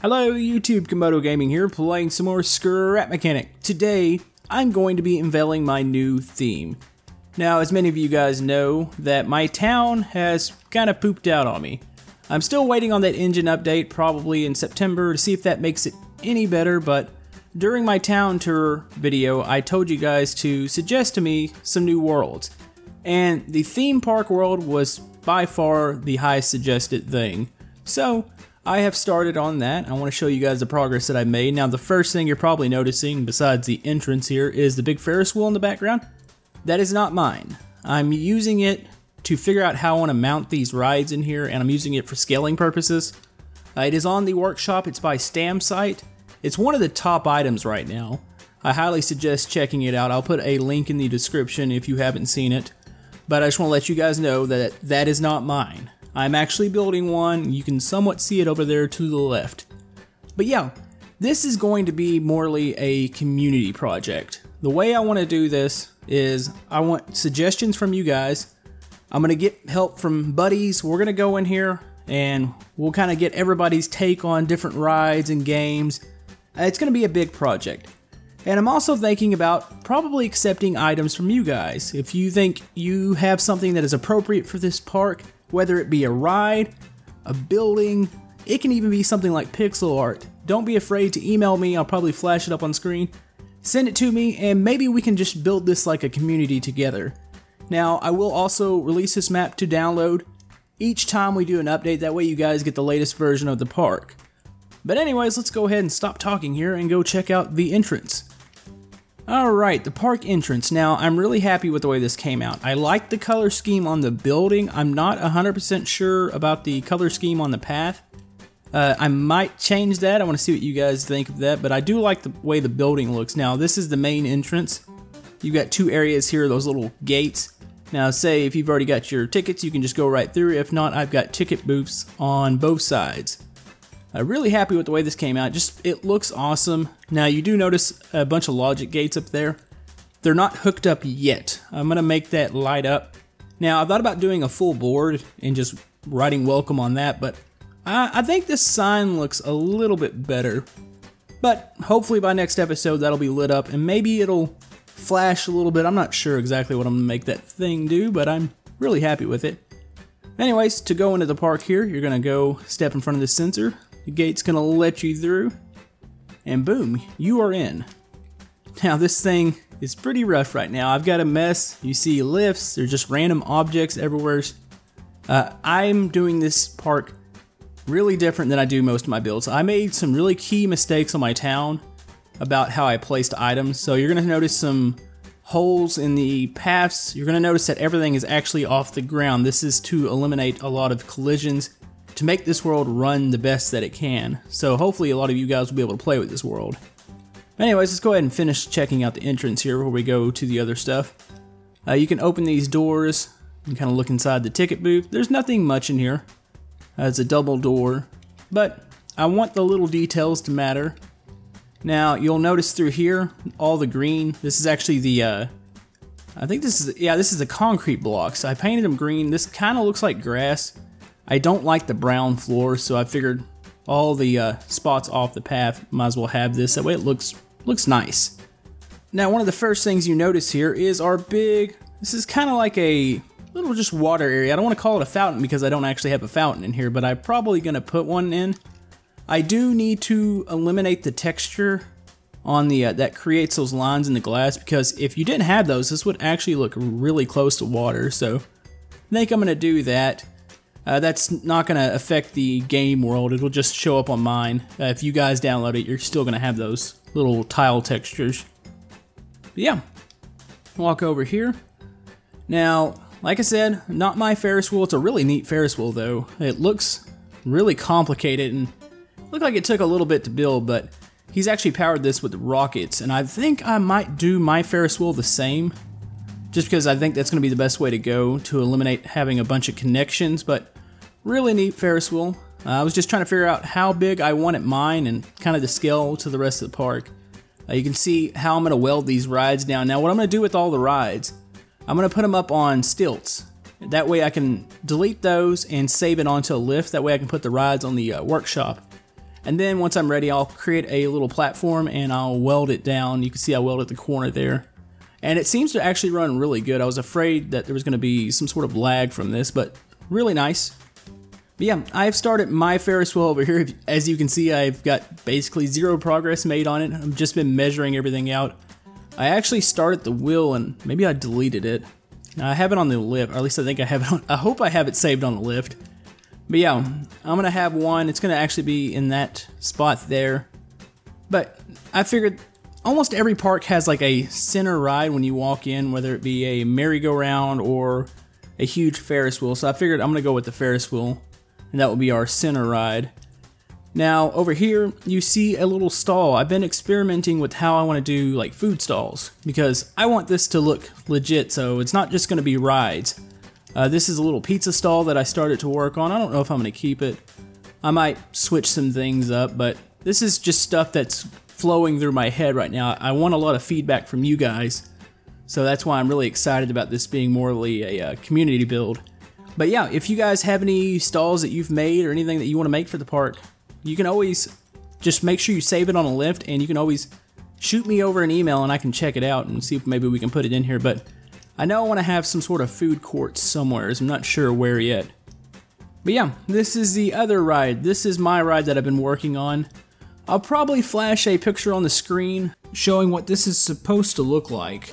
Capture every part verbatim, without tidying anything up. Hello YouTube, Camodo Gaming here, playing some more Scrap Mechanic. Today, I'm going to be unveiling my new theme. Now, as many of you guys know, that my town has kind of pooped out on me. I'm still waiting on that engine update, probably in September, to see if that makes it any better, but during my town tour video, I told you guys to suggest to me some new worlds. And the theme park world was by far the highest suggested thing. So, I have started on that. I want to show you guys the progress that I made. Now, the first thing you're probably noticing, besides the entrance here, is the big Ferris wheel in the background. That is not mine. I'm using it to figure out how I want to mount these rides in here, and I'm using it for scaling purposes. Uh, it is on the workshop. It's by Stamsite. It's one of the top items right now. I highly suggest checking it out. I'll put a link in the description if you haven't seen it. But I just want to let you guys know that that is not mine. I'm actually building one. You can somewhat see it over there to the left. But yeah, this is going to be morely a community project. The way I want to do this is I want suggestions from you guys. I'm going to get help from buddies. We're going to go in here and we'll kind of get everybody's take on different rides and games. It's going to be a big project. And I'm also thinking about probably accepting items from you guys. If you think you have something that is appropriate for this park, whether it be a ride, a building, it can even be something like pixel art. Don't be afraid to email me, I'll probably flash it up on screen. Send it to me and maybe we can just build this like a community together. Now, I will also release this map to download each time we do an update, that way you guys get the latest version of the park. But anyways, let's go ahead and stop talking here and go check out the entrance. Alright, the park entrance. Now, I'm really happy with the way this came out. I like the color scheme on the building. I'm not one hundred percent sure about the color scheme on the path. Uh, I might change that. I want to see what you guys think of that, but I do like the way the building looks. Now, this is the main entrance. You've got two areas here, those little gates. Now, say if you've already got your tickets, you can just go right through. If not, I've got ticket booths on both sides. Uh, really happy with the way this came out. Just it looks awesome. Now you do notice a bunch of logic gates up there. They're not hooked up yet. I'm gonna make that light up. Now I thought about doing a full board and just writing welcome on that, but I, I think this sign looks a little bit better. But hopefully by next episode that'll be lit up and maybe it'll flash a little bit. I'm not sure exactly what I'm gonna make that thing do, but I'm really happy with it. Anyways, to go into the park here, you're gonna go step in front of the sensor. The gate's gonna let you through, and boom, you are in. Now this thing is pretty rough right now. I've got a mess. You see lifts, they're just random objects everywhere. Uh, I'm doing this park really different than I do most of my builds. I made some really key mistakes on my town about how I placed items. So you're gonna notice some holes in the paths. You're gonna notice that everything is actually off the ground. This is to eliminate a lot of collisions, to make this world run the best that it can. So hopefully a lot of you guys will be able to play with this world. Anyways, let's go ahead and finish checking out the entrance here before we go to the other stuff. Uh, you can open these doors and kind of look inside the ticket booth. There's nothing much in here. Uh, it's a double door, but I want the little details to matter. Now you'll notice through here, all the green, this is actually the, uh, I think this is, yeah, this is the concrete blocks. I painted them green. This kind of looks like grass. I don't like the brown floor, so I figured all the uh, spots off the path might as well have this. That way it looks looks nice. Now one of the first things you notice here is our big, this is kind of like a little just water area. I don't want to call it a fountain because I don't actually have a fountain in here, but I'm probably going to put one in. I do need to eliminate the texture on the uh, that creates those lines in the glass, because if you didn't have those, this would actually look really close to water. So I think I'm going to do that. Uh, that's not going to affect the game world, it'll just show up on mine. Uh, if you guys download it, you're still going to have those little tile textures. But yeah, walk over here. Now, like I said, not my Ferris wheel. It's a really neat Ferris wheel though. It looks really complicated and looked like it took a little bit to build, but he's actually powered this with rockets, and I think I might do my Ferris wheel the same. Just because I think that's going to be the best way to go to eliminate having a bunch of connections, but really neat Ferris wheel. Uh, I was just trying to figure out how big I wanted mine and kind of the scale to the rest of the park. Uh, you can see how I'm going to weld these rides down. Now what I'm going to do with all the rides, I'm going to put them up on stilts. That way I can delete those and save it onto a lift. That way I can put the rides on the uh, workshop. And then once I'm ready, I'll create a little platform and I'll weld it down. You can see I welded the corner there. And it seems to actually run really good. I was afraid that there was going to be some sort of lag from this, but really nice. But yeah, I've started my Ferris wheel over here. As you can see, I've got basically zero progress made on it. I've just been measuring everything out. I actually started the wheel and maybe I deleted it. I have it on the lift, or at least I think I have it on, I hope I have it saved on the lift. But yeah, I'm going to have one. It's going to actually be in that spot there. But I figured almost every park has like a center ride when you walk in, whether it be a merry-go-round or a huge Ferris wheel. So I figured I'm going to go with the Ferris wheel, and that will be our center ride. Now over here you see a little stall. I've been experimenting with how I want to do like food stalls because I want this to look legit, so it's not just going to be rides. Uh, this is a little pizza stall that I started to work on. I don't know if I'm going to keep it. I might switch some things up, but this is just stuff that's flowing through my head right now. I want a lot of feedback from you guys, so that's why I'm really excited about this being morely a uh, community build. But yeah, if you guys have any stalls that you've made or anything that you want to make for the park, you can always just make sure you save it on a lift, and you can always shoot me over an email and I can check it out and see if maybe we can put it in here. But I know I want to have some sort of food court somewhere, so I'm not sure where yet. But yeah, this is the other ride. This is my ride that I've been working on. I'll probably flash a picture on the screen showing what this is supposed to look like.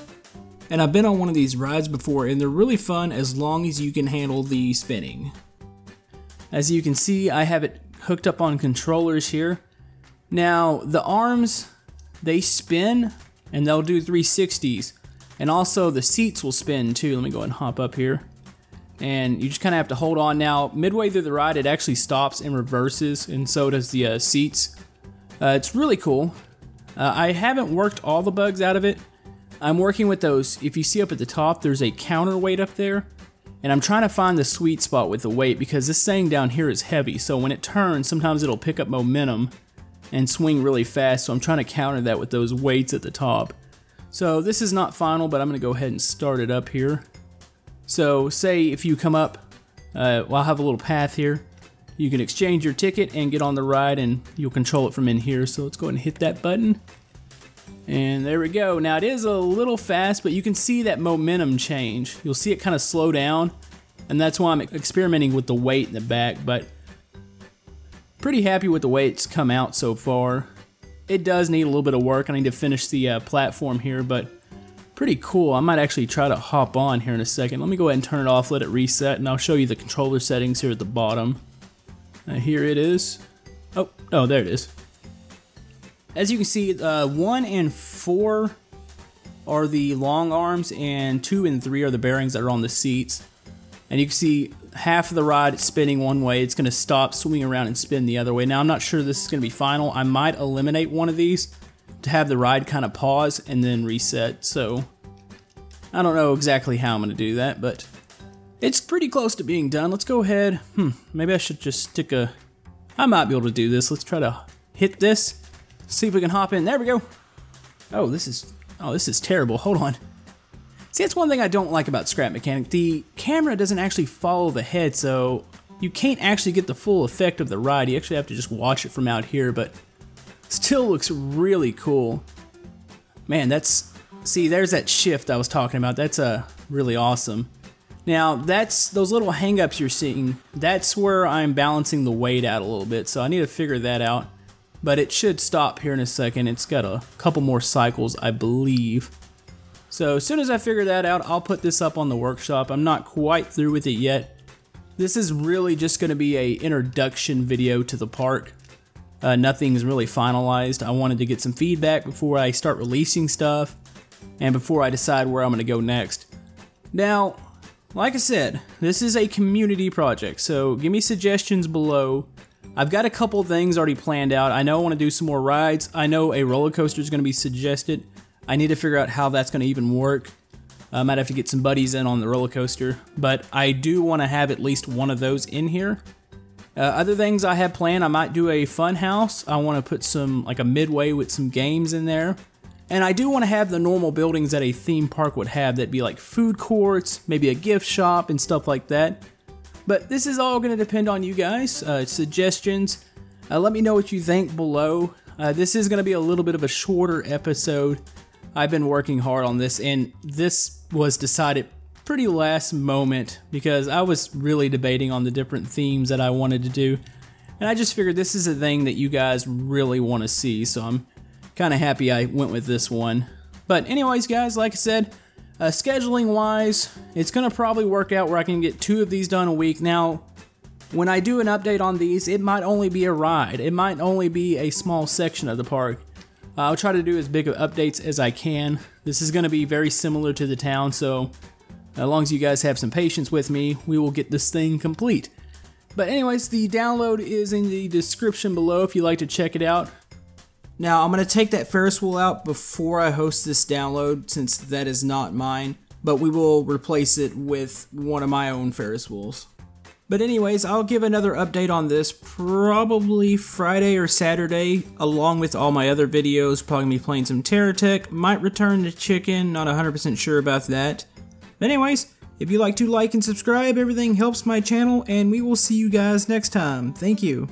And I've been on one of these rides before, and they're really fun as long as you can handle the spinning. As you can see, I have it hooked up on controllers here. Now the arms, they spin and they'll do three sixties, and also the seats will spin too. Let me go ahead and hop up here, and you just kind of have to hold on. Now midway through the ride it actually stops and reverses, and so does the uh, seats. Uh, it's really cool. Uh, I haven't worked all the bugs out of it. I'm working with those. If you see up at the top, there's a counterweight up there, and I'm trying to find the sweet spot with the weight because this thing down here is heavy. So when it turns, sometimes it'll pick up momentum and swing really fast. So I'm trying to counter that with those weights at the top. So this is not final, but I'm going to go ahead and start it up here. So say if you come up, uh, well, I'll have a little path here. You can exchange your ticket and get on the ride, and you'll control it from in here. So let's go ahead and hit that button. And there we go. Now it is a little fast, but you can see that momentum change. You'll see it kind of slow down, and that's why I'm experimenting with the weight in the back, but pretty happy with the way it's come out so far. It does need a little bit of work. I need to finish the uh, platform here, but pretty cool. I might actually try to hop on here in a second. Let me go ahead and turn it off, let it reset, and I'll show you the controller settings here at the bottom. Now here it is. Oh, oh, there it is. As you can see, uh, one and four are the long arms, and two and three are the bearings that are on the seats. And you can see half of the ride spinning one way. It's going to stop, swing around, and spin the other way. Now I'm not sure this is going to be final. I might eliminate one of these to have the ride kind of pause and then reset. So I don't know exactly how I'm going to do that, but it's pretty close to being done. Let's go ahead. Hmm, maybe I should just stick a... I might be able to do this. Let's try to hit this. See if we can hop in. There we go. Oh, this is oh, this is terrible. Hold on. See, that's one thing I don't like about Scrap Mechanic. The camera doesn't actually follow the head, so you can't actually get the full effect of the ride. You actually have to just watch it from out here, but still looks really cool. Man, that's... See, there's that shift I was talking about. That's uh, really awesome. Now, that's those little hang-ups you're seeing. That's where I'm balancing the weight out a little bit, so I need to figure that out. But it should stop here in a second. It's got a couple more cycles, I believe. So as soon as I figure that out, I'll put this up on the workshop. I'm not quite through with it yet. This is really just going to be an introduction video to the park. Uh, nothing's really finalized. I wanted to get some feedback before I start releasing stuff and before I decide where I'm going to go next. Now, like I said, this is a community project, so give me suggestions below. I've got a couple things already planned out. I know I want to do some more rides. I know a roller coaster is going to be suggested. I need to figure out how that's going to even work. I might have to get some buddies in on the roller coaster, but I do want to have at least one of those in here. Uh, other things I have planned, I might do a fun house. I want to put some, like a midway with some games in there. And I do want to have the normal buildings that a theme park would have. That'd be like food courts, maybe a gift shop and stuff like that. But this is all going to depend on you guys, uh, suggestions. Uh, let me know what you think below. Uh, this is going to be a little bit of a shorter episode. I've been working hard on this, and this was decided pretty last moment because I was really debating on the different themes that I wanted to do, and I just figured this is a thing that you guys really want to see, so I'm kind of happy I went with this one. But anyways, guys, like I said, uh, scheduling wise, it's going to probably work out where I can get two of these done a week. Now, when I do an update on these, it might only be a ride. It might only be a small section of the park. Uh, I'll try to do as big of updates as I can. This is going to be very similar to the town, so as long as you guys have some patience with me, we will get this thing complete. But anyways, the download is in the description below if you'd like to check it out. Now, I'm going to take that Ferris wheel out before I host this download, since that is not mine, but we will replace it with one of my own Ferris wheels. But anyways, I'll give another update on this probably Friday or Saturday, along with all my other videos. Probably going to be playing some Terra Tech, might return to chicken, not one hundred percent sure about that. But anyways, if you like to like and subscribe, everything helps my channel, and we will see you guys next time. Thank you.